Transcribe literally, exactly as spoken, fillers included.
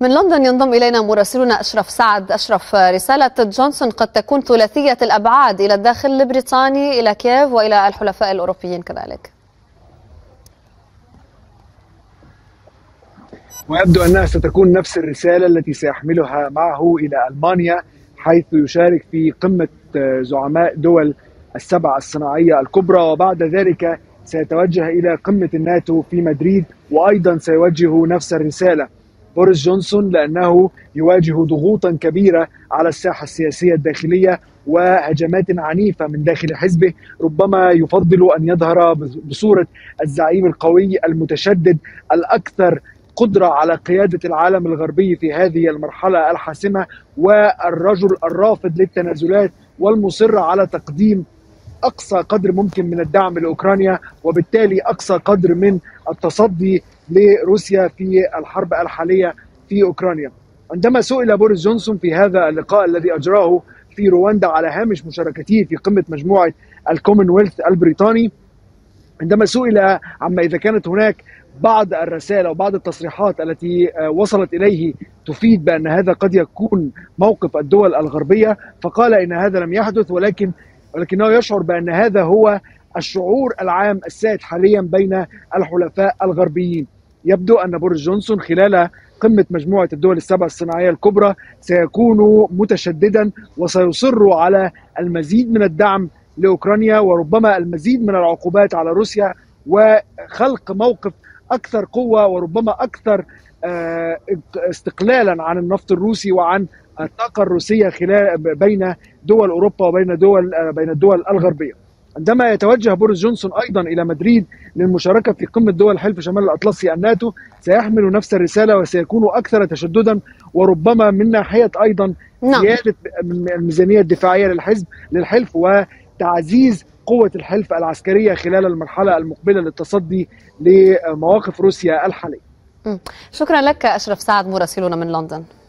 من لندن ينضم إلينا مراسلنا أشرف سعد. أشرف، رسالة جونسون قد تكون ثلاثية الأبعاد إلى الداخل البريطاني، إلى كييف وإلى الحلفاء الأوروبيين كذلك. ويبدو أنها ستكون نفس الرسالة التي سيحملها معه إلى ألمانيا، حيث يشارك في قمة زعماء دول السبع الصناعية الكبرى، وبعد ذلك سيتوجه إلى قمة الناتو في مدريد، وأيضا سيوجه نفس الرسالة. بوريس جونسون لأنه يواجه ضغوطا كبيرة على الساحة السياسية الداخلية وهجمات عنيفة من داخل حزبه، ربما يفضل أن يظهر بصورة الزعيم القوي المتشدد الأكثر قدرة على قيادة العالم الغربي في هذه المرحلة الحاسمة، والرجل الرافض للتنازلات والمصر على تقديم أقصى قدر ممكن من الدعم لأوكرانيا، وبالتالي أقصى قدر من التصدي لروسيا في الحرب الحالية في أوكرانيا. عندما سئل بوريس جونسون في هذا اللقاء الذي أجراه في رواندا على هامش مشاركته في قمة مجموعة الكومنولث البريطاني، عندما سئل عما إذا كانت هناك بعض الرسائل وبعض التصريحات التي وصلت إليه تفيد بأن هذا قد يكون موقف الدول الغربية، فقال إن هذا لم يحدث، ولكن ولكنه يشعر بأن هذا هو الشعور العام السائد حاليا بين الحلفاء الغربيين. يبدو أن بوريس جونسون خلال قمة مجموعة الدول السبع الصناعية الكبرى سيكون متشددا، وسيصر على المزيد من الدعم لأوكرانيا وربما المزيد من العقوبات على روسيا، وخلق موقف أكثر قوة وربما أكثر استقلالا عن النفط الروسي وعن الطاقة الروسية خلال بين دول أوروبا وبين دول بين الدول الغربية. عندما يتوجه بوريس جونسون أيضا إلى مدريد للمشاركة في قمة دول حلف شمال الأطلسي الناتو، سيحمل نفس الرسالة وسيكون أكثر تشددا، وربما من ناحية أيضا زيادة الميزانية الدفاعية للحزب للحلف وتعزيز قوة الحلف العسكرية خلال المرحلة المقبلة للتصدي لمواقف روسيا الحالية. شكرا لك أشرف سعد مراسلنا من لندن.